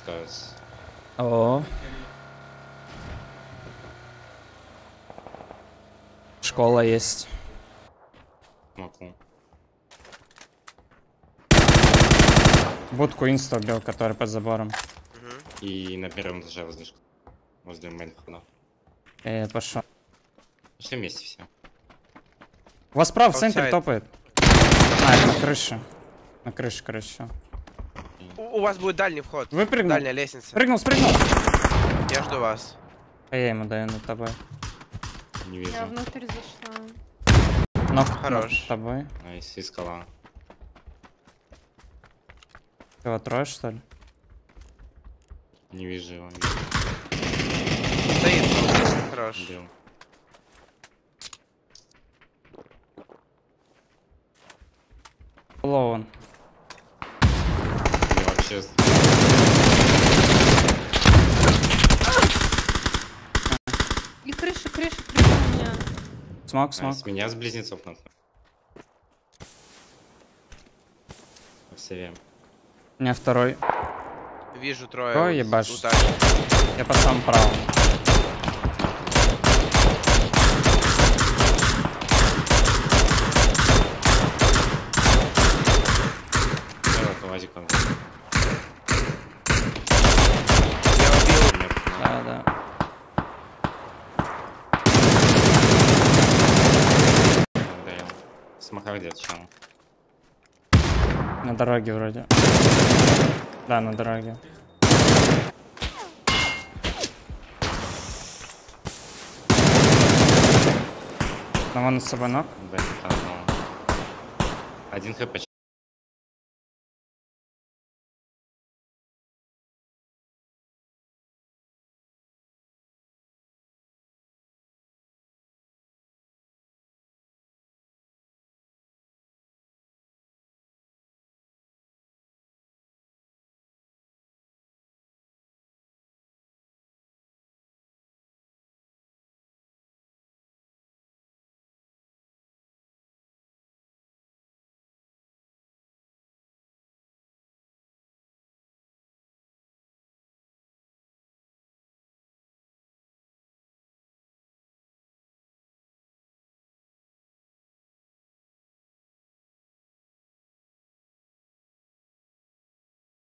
опускаются. О. Школа есть. Могу. Будку инста убил, который под забором. Угу. И на первом этаже возле школы. Возле мейнхода. Пошел. Пошли вместе все. У вас справа в центре топает. А, это на крыше. На крыше, короче. У вас будет дальний вход. Выпрыгнул. Дальняя лестница. Прыгнул, спрыгнул. Я жду вас. А я ему даю над тобой. Не вижу. Я внутрь зашла. Но хорош. Над тобой. Найс, и скала. Ты его трое, что ли? Не вижу его. Стоит, ну, хорош. Бил. Лоун. Я вообще... И крыша, крыша, крыша у меня. Смог, смог. С меня с близнецов надо. Все. У меня второй. Вижу трое. Ой, ебашь. Я по самому правому. На дороге вроде. Да, на дороге. Там он с собой ног? Да, там. Один хп.